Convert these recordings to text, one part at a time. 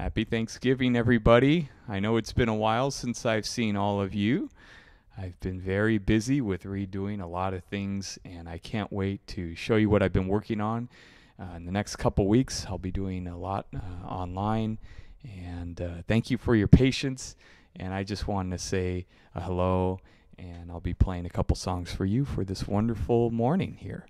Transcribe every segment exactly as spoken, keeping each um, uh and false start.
Happy Thanksgiving, everybody. I know it's been a while since I've seen all of you. I've been very busy with redoing a lot of things, and I can't wait to show you what I've been working on. Uh, in the next couple weeks, I'll be doing a lot uh, online, and uh, thank you for your patience. And I just wanted to say a hello, and I'll be playing a couple songs for you for this wonderful morning here.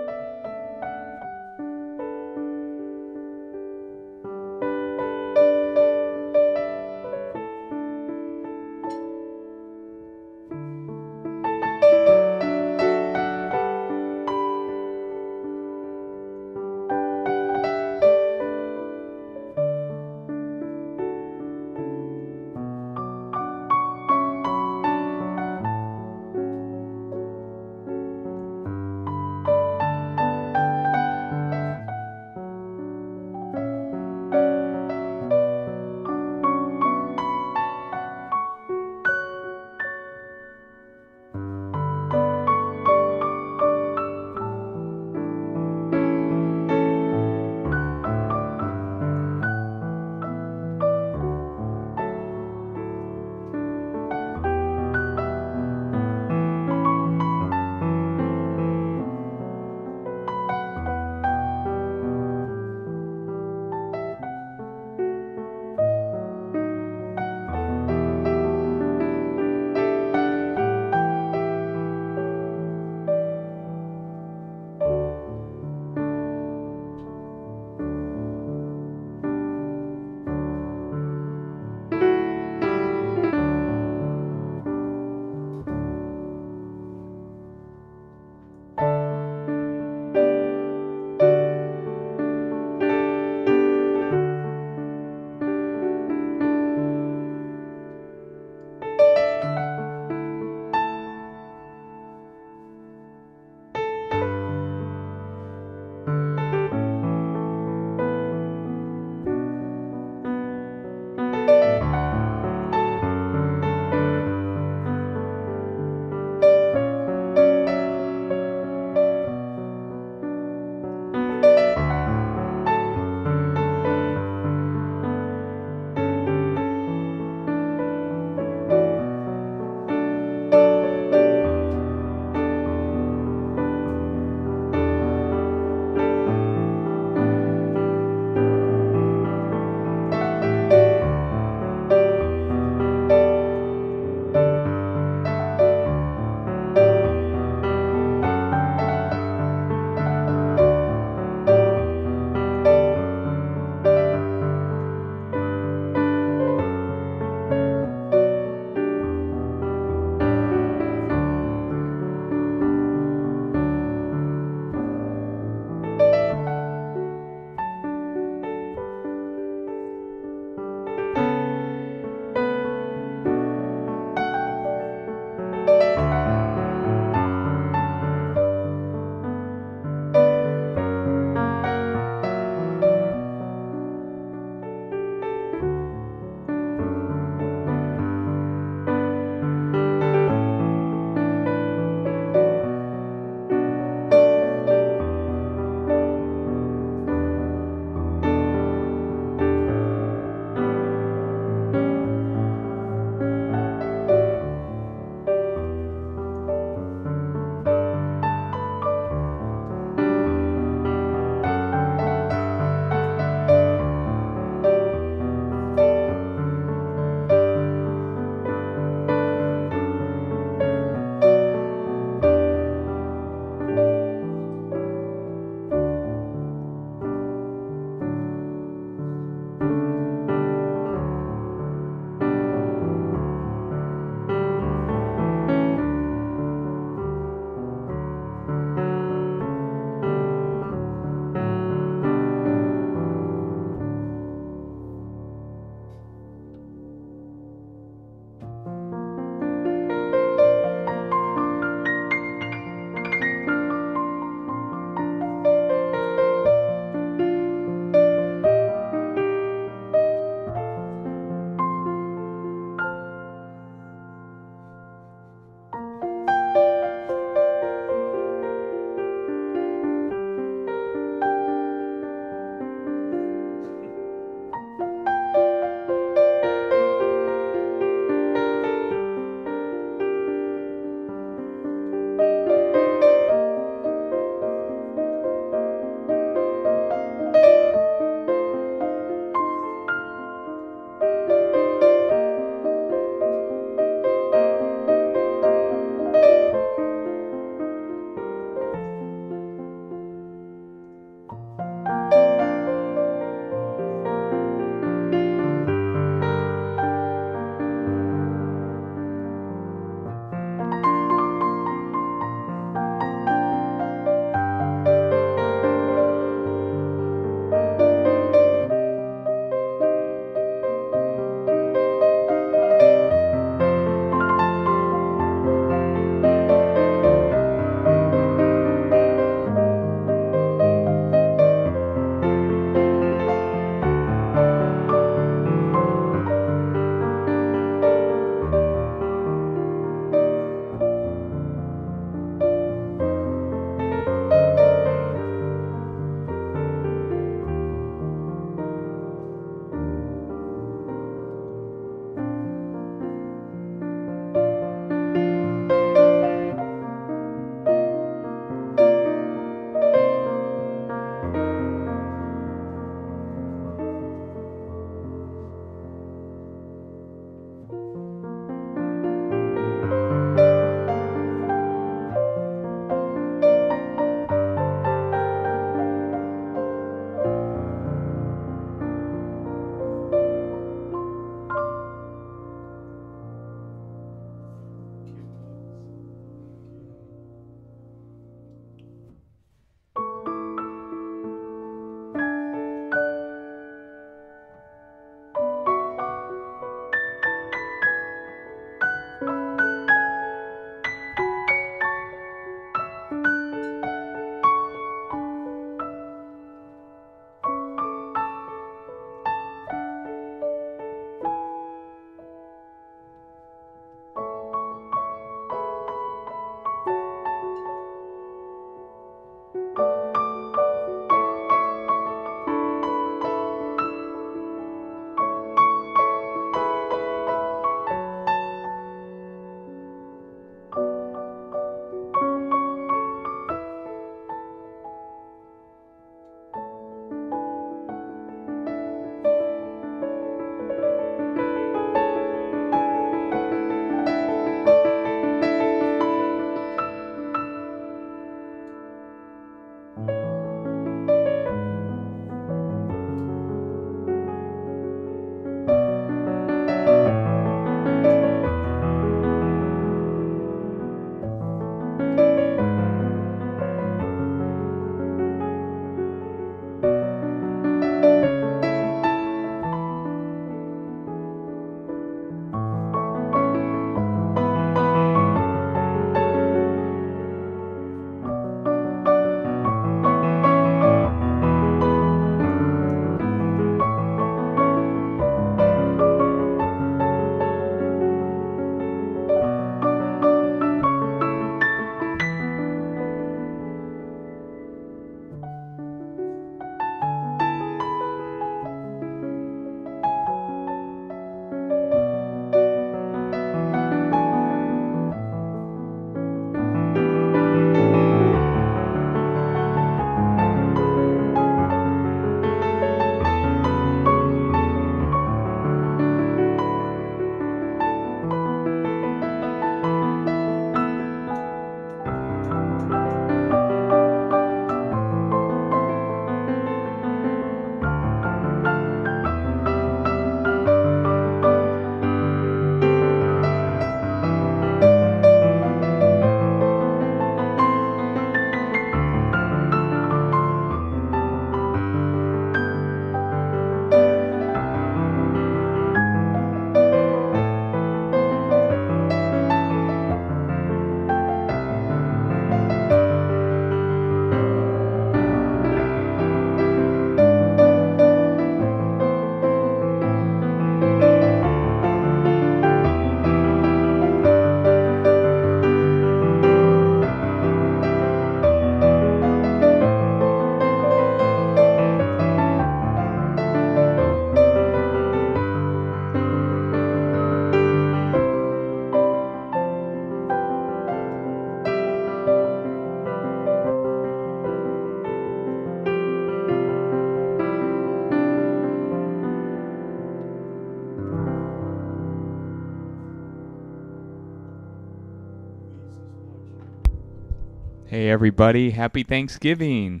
Hey everybody, happy Thanksgiving.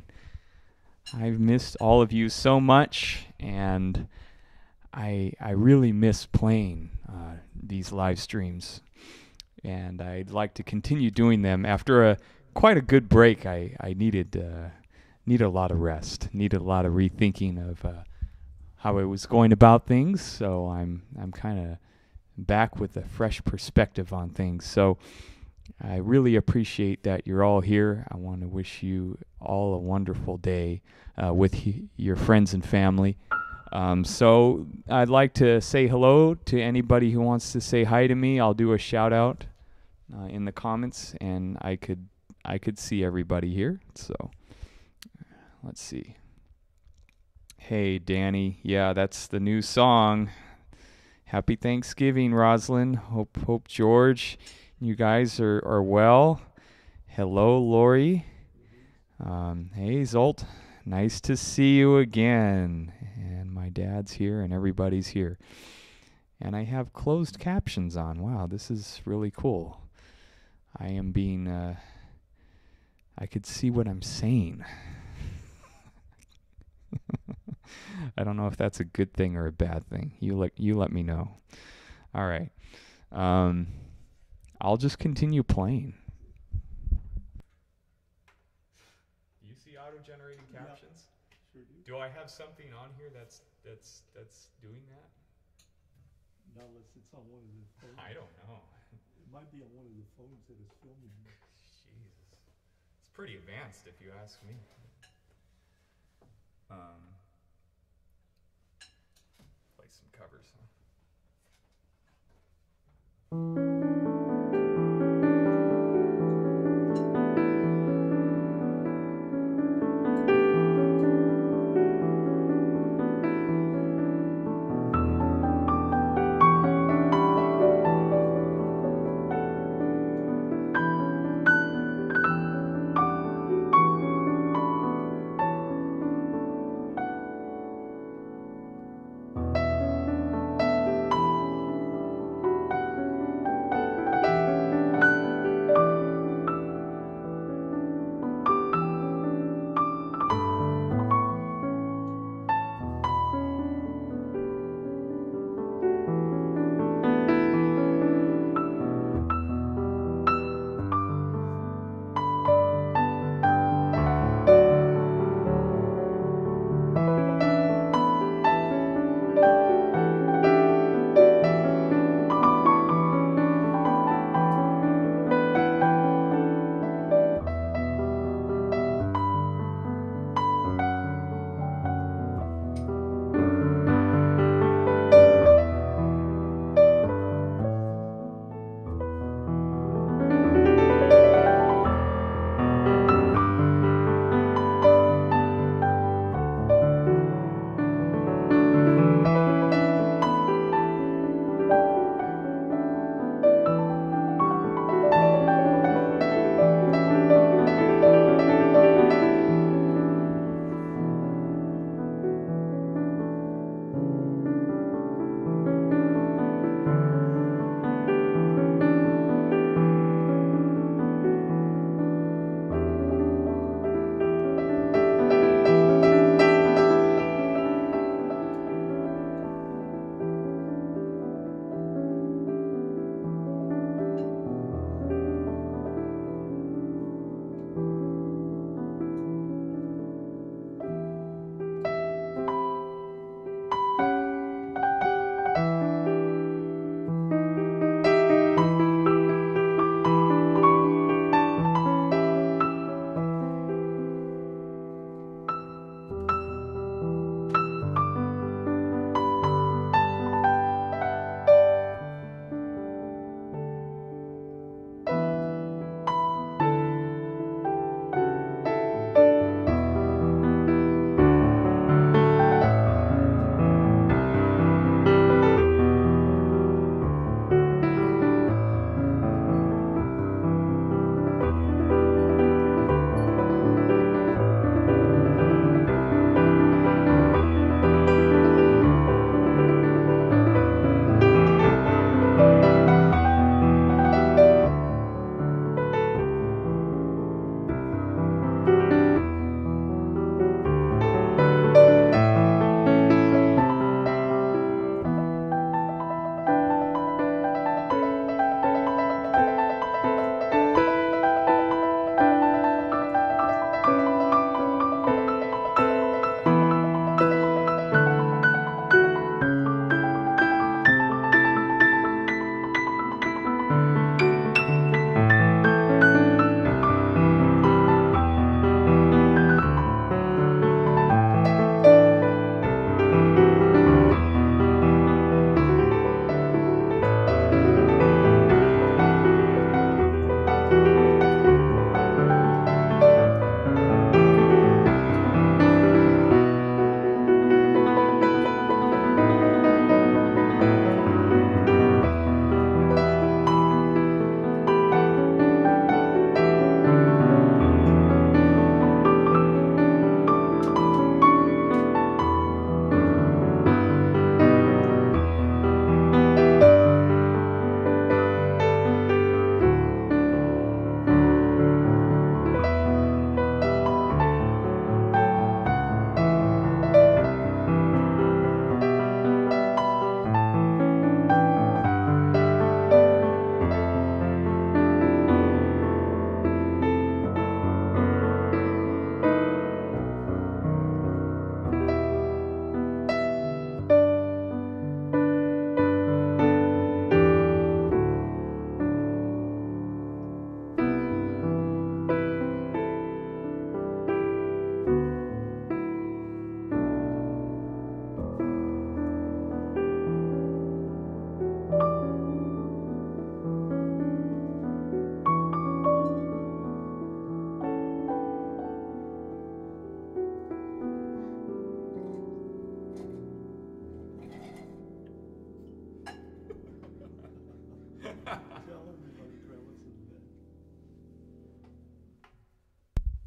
I've missed all of you so much, and I I really miss playing uh, these live streams, and I'd like to continue doing them. After a quite a good break, I I needed uh, need a lot of rest, need a lot of rethinking of uh, how I was going about things. So I'm I'm kind of back with a fresh perspective on things. So I really appreciate that you're all here. I want to wish you all a wonderful day uh, with he- your friends and family. Um, so I'd like to say hello to anybody who wants to say hi to me. I'll do a shout out uh, in the comments, and I could I could see everybody here. So let's see. Hey Danny, yeah, that's the new song. Happy Thanksgiving, Roslyn. Hope Hope George. You guys are, are well. Hello, Lori. Um, hey, Zolt. Nice to see you again. And my dad's here and everybody's here. And I have closed captions on. Wow, this is really cool. I am being, uh, I could see what I'm saying. I don't know if that's a good thing or a bad thing. You let, you let me know. All right. Um... I'll just continue playing. Do you see auto-generated captions? Yep. Do I have something on here that's that's that's doing that? No, it's, it's on one of the phones. I don't know. It might be on one of the phones that is filming. Jesus, it's pretty advanced if you ask me. Um, play some covers, huh?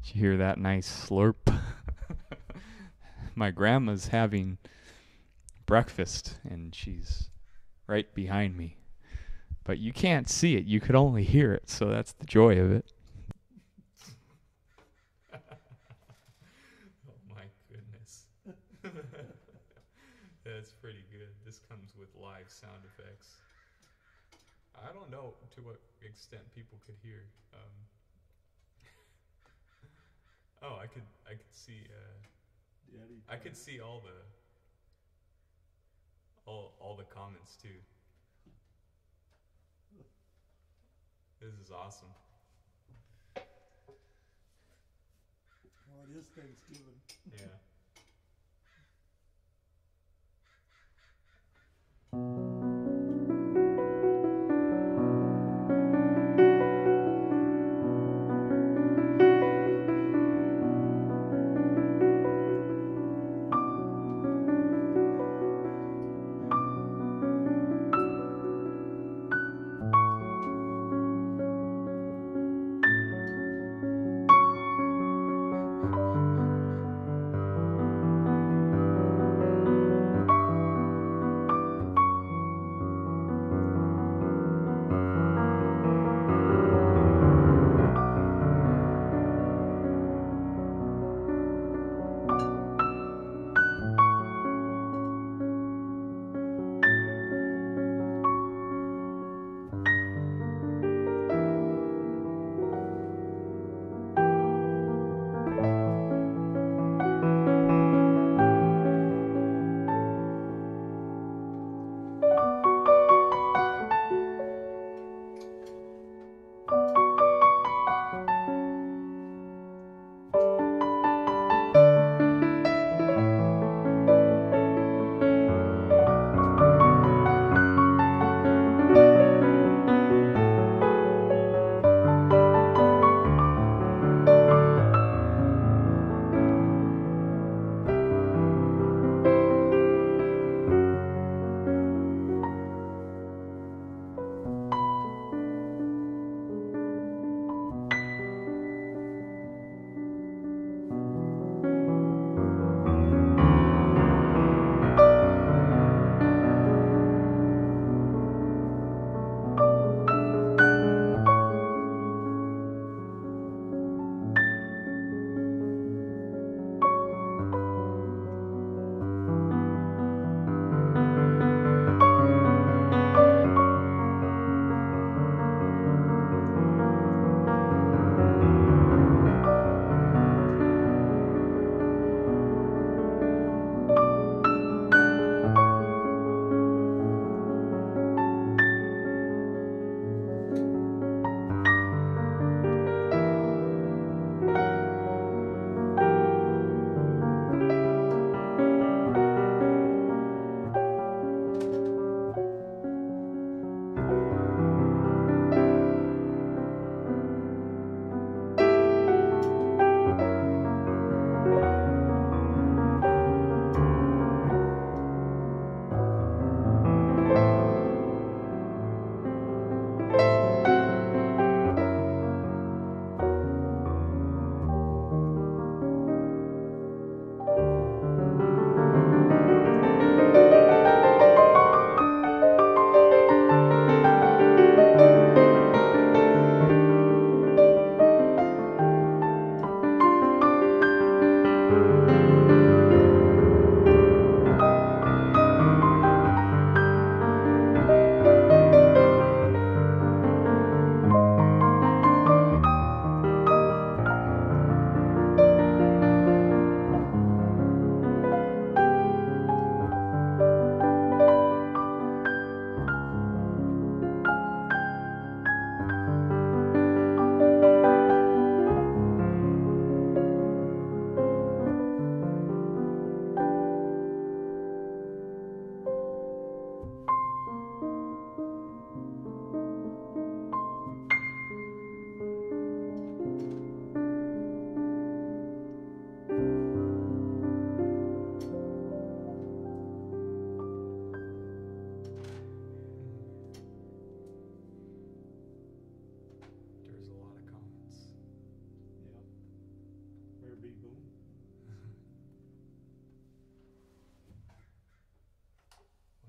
Did you hear that nice slurp? My grandma's having breakfast, and she's right behind me. But you can't see it. You could only hear it, so that's the joy of it. Oh, my goodness. That's pretty good. This comes with live sound effects. I don't know to what extent people could hear. Um, oh, I could I could see uh, Daddy, I could see all the all all the comments too. This is awesome. Well, it is Thanksgiving. Yeah.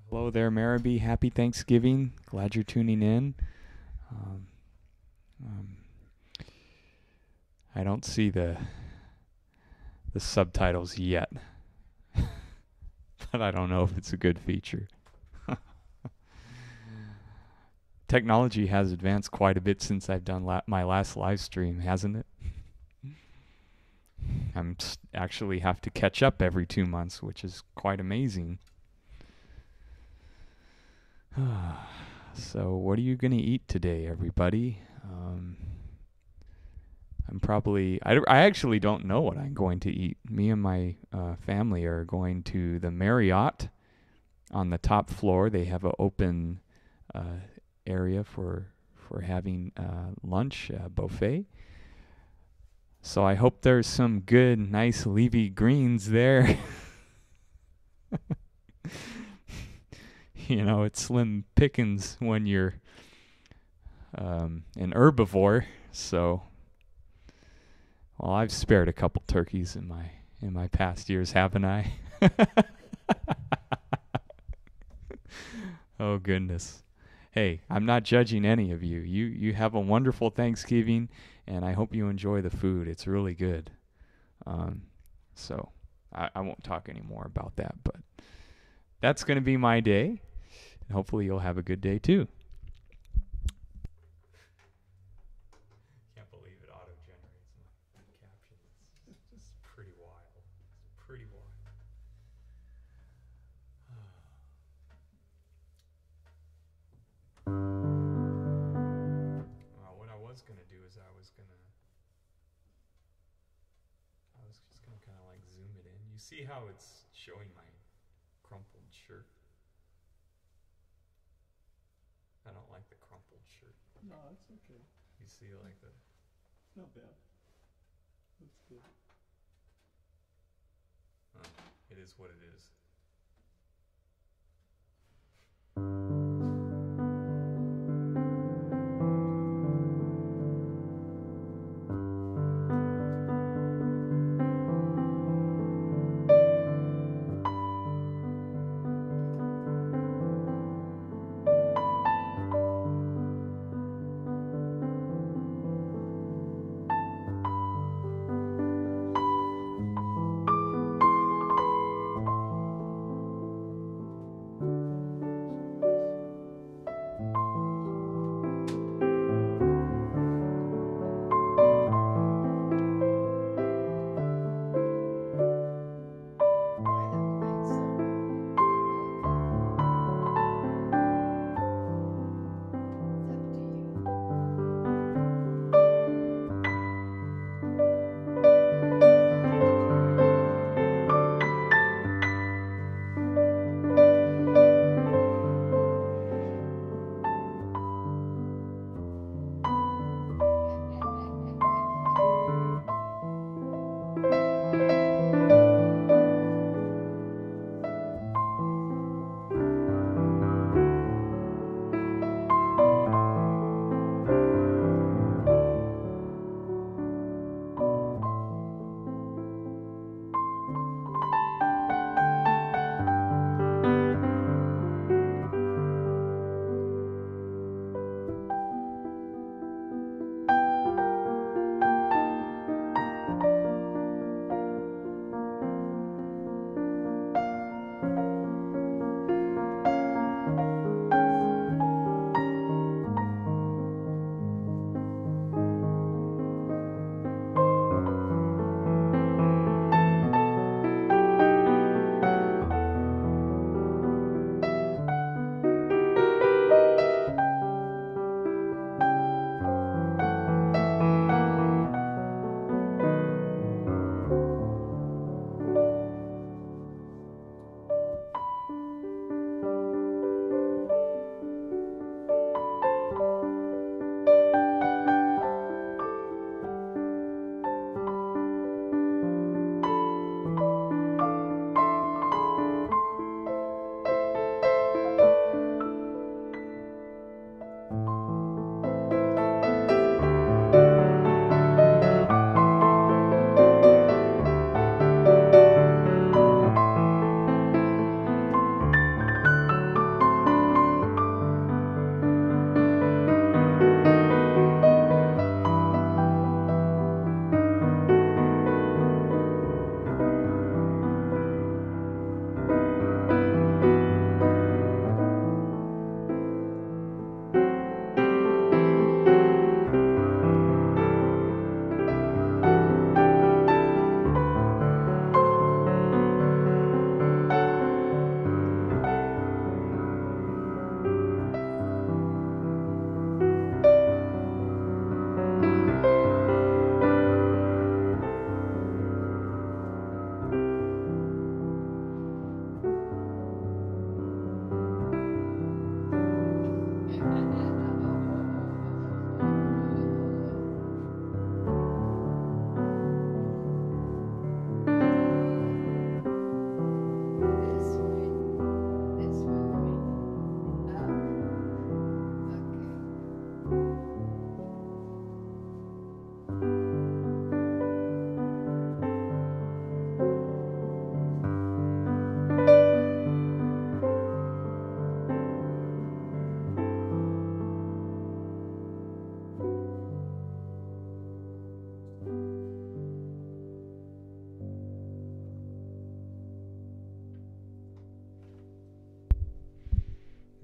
Hello there, Maribee. Happy Thanksgiving. Glad you're tuning in. Um, um, I don't see the the subtitles yet, but I don't know if it's a good feature. Technology has advanced quite a bit since I've done la- my last live stream, hasn't it? I'm t- actually have to catch up every two months, which is quite amazing. So, what are you going to eat today, everybody? Um, I'm probably, I, d- I actually don't know what I'm going to eat. Me and my uh, family are going to the Marriott on the top floor. They have an open uh, area for, for having uh, lunch, uh, buffet. So I hope there's some good, nice leafy greens there. You know, it's slim pickings when you're um, an herbivore. So, well, I've spared a couple turkeys in my in my past years, haven't I? Oh goodness! Hey, I'm not judging any of you. You you have a wonderful Thanksgiving, and I hope you enjoy the food. It's really good. Um, so I, I won't talk any more about that. But that's going to be my day. Hopefully you'll have a good day too. Can't believe it auto generates my captions. It's just pretty wild. It's pretty wild. Well, what I was gonna do is I was gonna I was just gonna kinda like zoom it in. You see how it's showing my crumpled shirt? I don't like the crumpled shirt. No, it's okay. You see, like the... It's not bad. Looks good. Uh, it is what it is.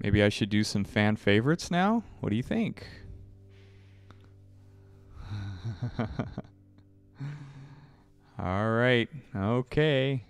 Maybe I should do some fan favorites now? What do you think? All right. Okay.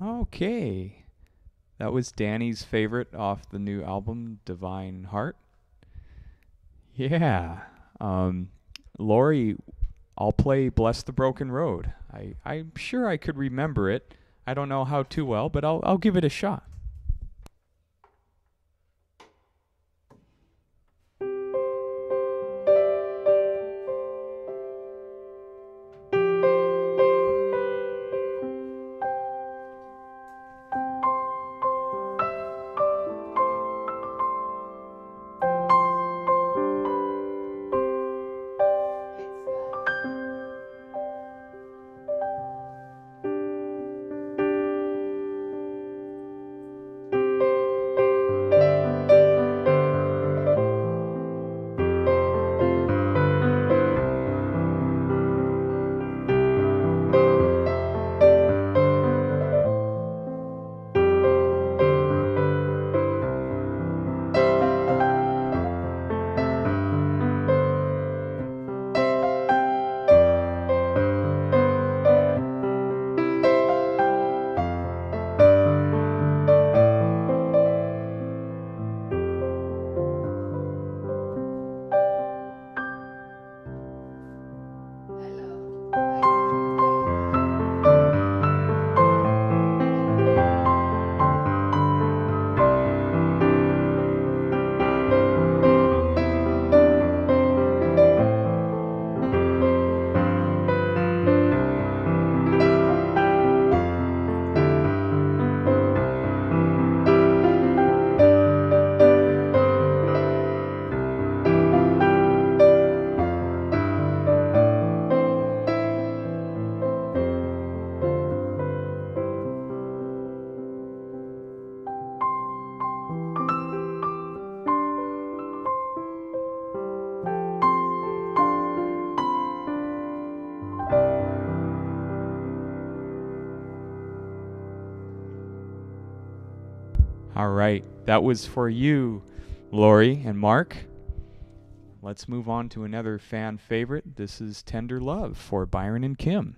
Okay, that was Danny's favorite off the new album, Divine Heart. Yeah, um, Lori, I'll play Bless the Broken Road. I, I'm sure I could remember it. I don't know how too well, but I'll, I'll give it a shot. Thank you. All right. That was for you, Lori and Mark. Let's move on to another fan favorite. This is Tender Love for Byron and Kim.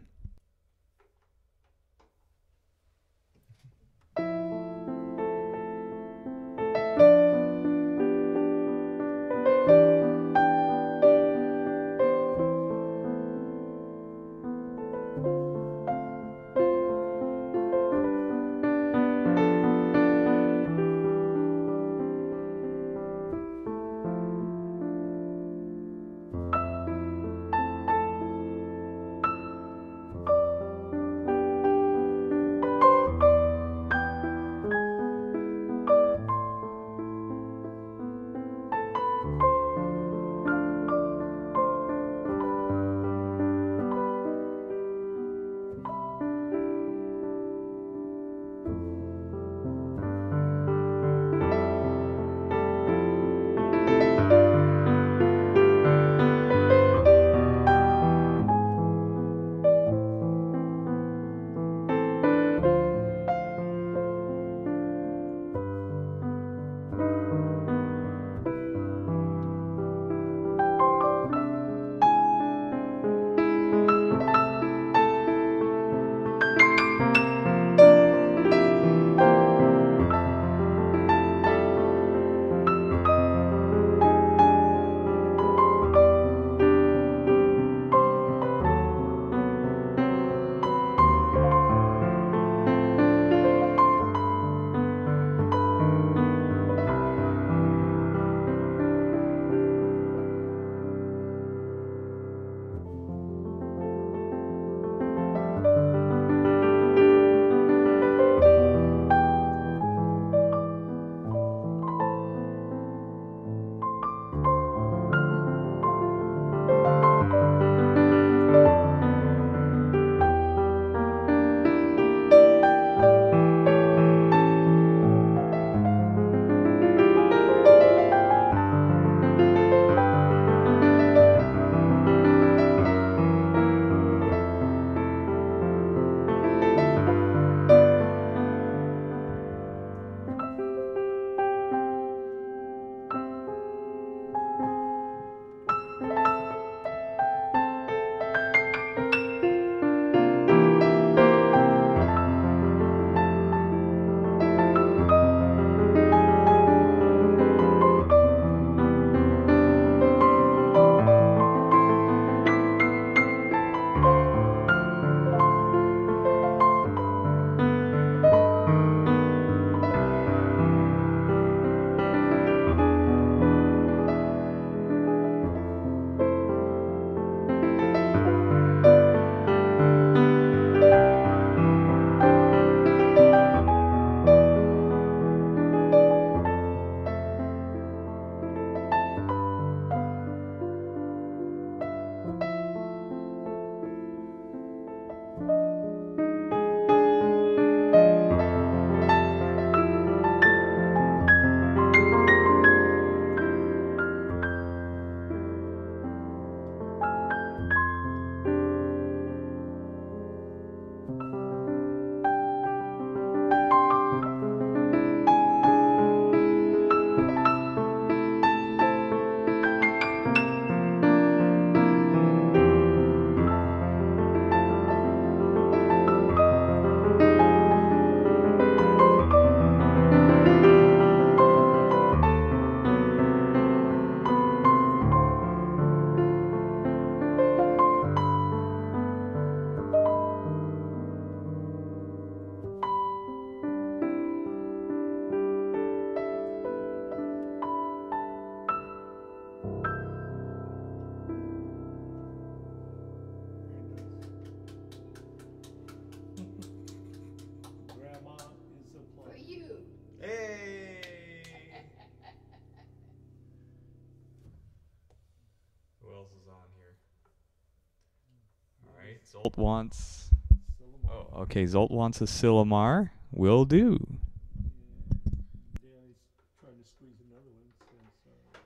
Zolt wants, oh, okay, Zolt wants a Silomar. Will do. Yeah, he's trying to squeeze another one since, uh,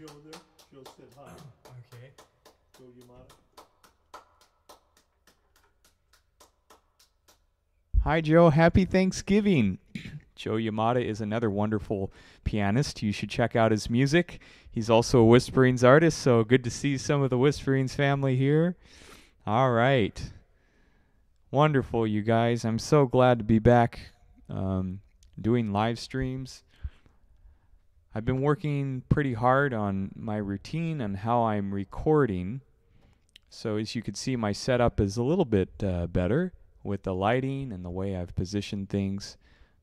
Joe in there. Joe said hi. Okay. Joe Yamada. Hi, Joe. Happy Thanksgiving. Joe Yamada is another wonderful pianist. You should check out his music. He's also a Whisperings artist, so good to see some of the Whisperings family here. All right. Wonderful, you guys. I'm so glad to be back um, doing live streams. I've been working pretty hard on my routine and how I'm recording. So as you can see, my setup is a little bit uh, better with the lighting and the way I've positioned things.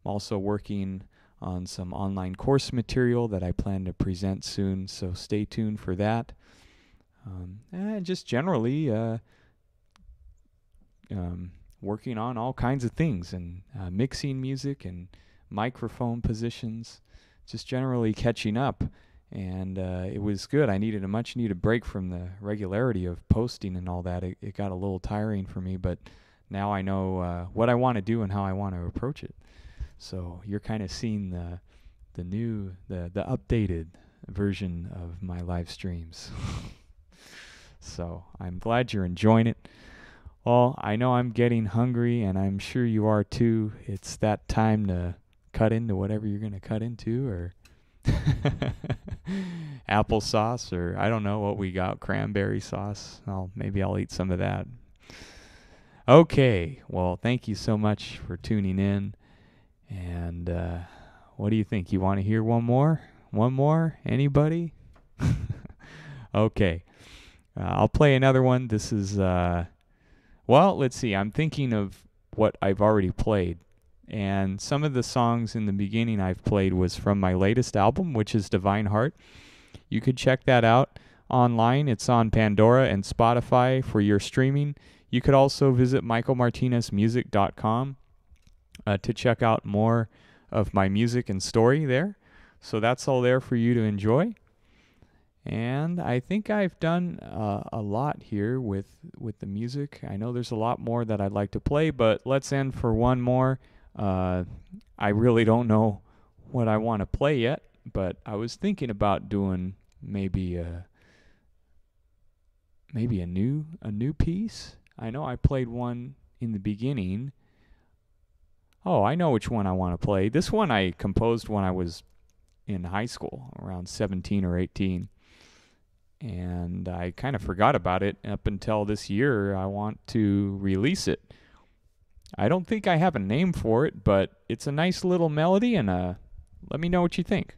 Also working on some online course material that I plan to present soon, so stay tuned for that. Um, and just generally uh, um, working on all kinds of things and uh, mixing music and microphone positions, just generally catching up. And uh, it was good. I needed a much needed break from the regularity of posting and all that. It, it got a little tiring for me, but now I know uh, what I want to do and how I want to approach it. So you're kind of seeing the the new the the updated version of my live streams. So I'm glad you're enjoying it. Well, I know I'm getting hungry, and I'm sure you are too. It's that time to cut into whatever you're going to cut into, or applesauce, or I don't know what we got, cranberry sauce. I'll maybe I'll eat some of that. Okay, well, thank you so much for tuning in. And uh, what do you think? You want to hear one more? One more? Anybody? Okay. Uh, I'll play another one. This is, uh, well, let's see. I'm thinking of what I've already played. And some of the songs in the beginning I've played was from my latest album, which is Divine Heart. You could check that out online. It's on Pandora and Spotify for your streaming. You could also visit michael martinez music dot com. Uh, to check out more of my music and story there. So that's all there for you to enjoy. And I think I've done uh, a lot here with, with the music. I know there's a lot more that I'd like to play, but let's end for one more. Uh, I really don't know what I want to play yet, but I was thinking about doing maybe a, maybe a new, a new piece. I know I played one in the beginning. Oh, I know which one I want to play. This one I composed when I was in high school, around seventeen or eighteen. And I kind of forgot about it up until this year. I want to release it. I don't think I have a name for it, but it's a nice little melody, and uh, let me know what you think.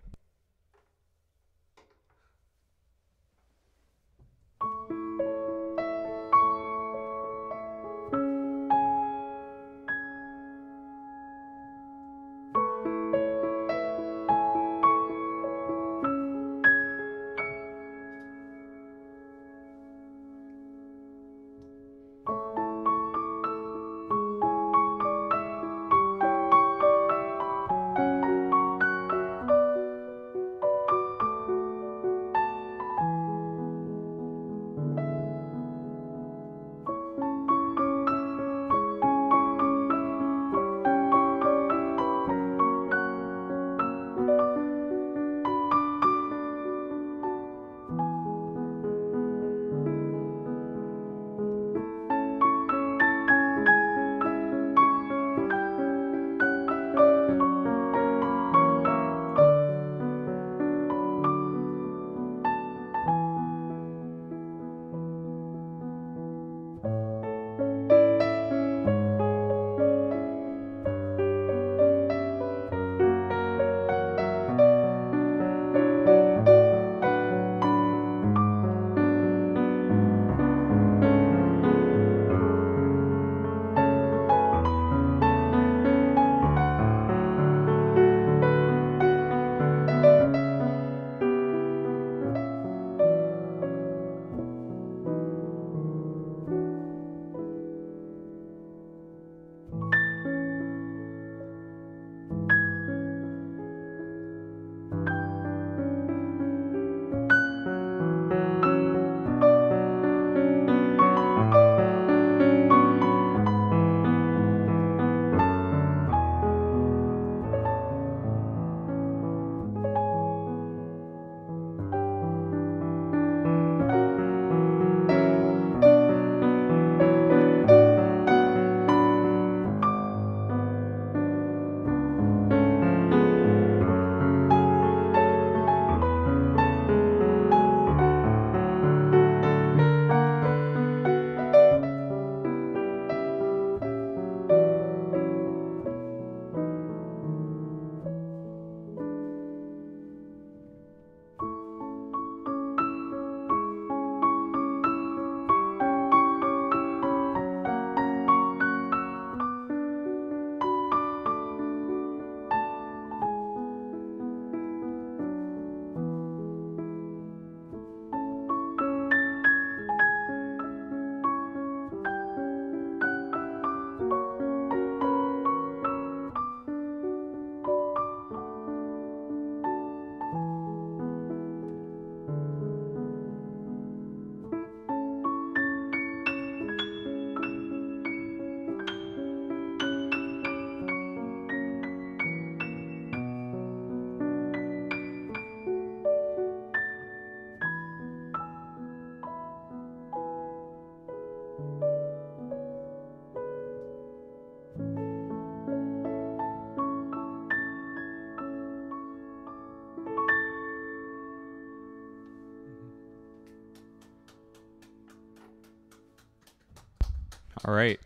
All right.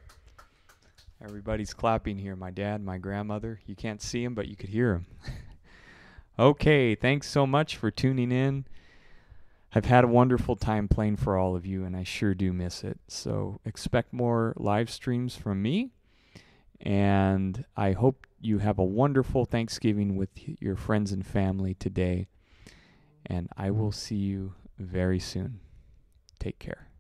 Everybody's clapping here. My dad, my grandmother. You can't see him, but you could hear him. Okay, thanks so much for tuning in. I've had a wonderful time playing for all of you, and I sure do miss it. So expect more live streams from me. And I hope you have a wonderful Thanksgiving with your friends and family today. And I will see you very soon. Take care.